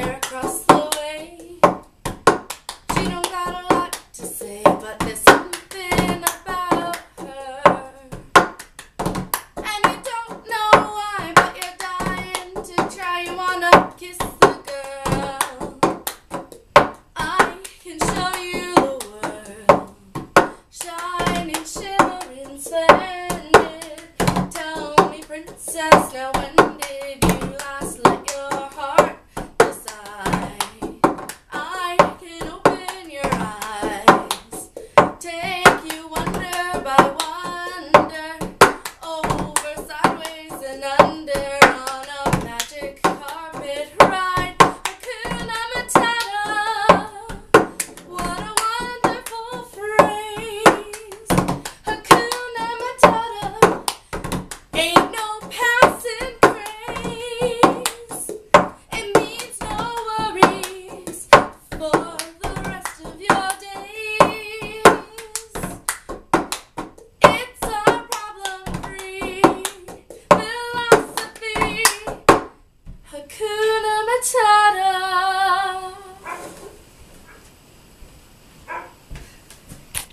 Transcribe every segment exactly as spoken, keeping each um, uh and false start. there across the way. She don't got a lot to say, but there's something about her. And you don't know why, but you're dying to try. You wanna kiss the girl. I can show you the world, shining, shimmering, splendid. Tell me, princess, now when did you last let your heart decide? I can open your eyes, take you wonder by wonder, over, sideways, and under, on a magic carpet ride. Hakuna Matata, what a wonderful phrase. Hakuna Matata, ain't no passing praise. It means no worries for the rest of your days. It's a problem-free philosophy. Hakuna Matata.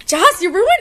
Joss, you ruined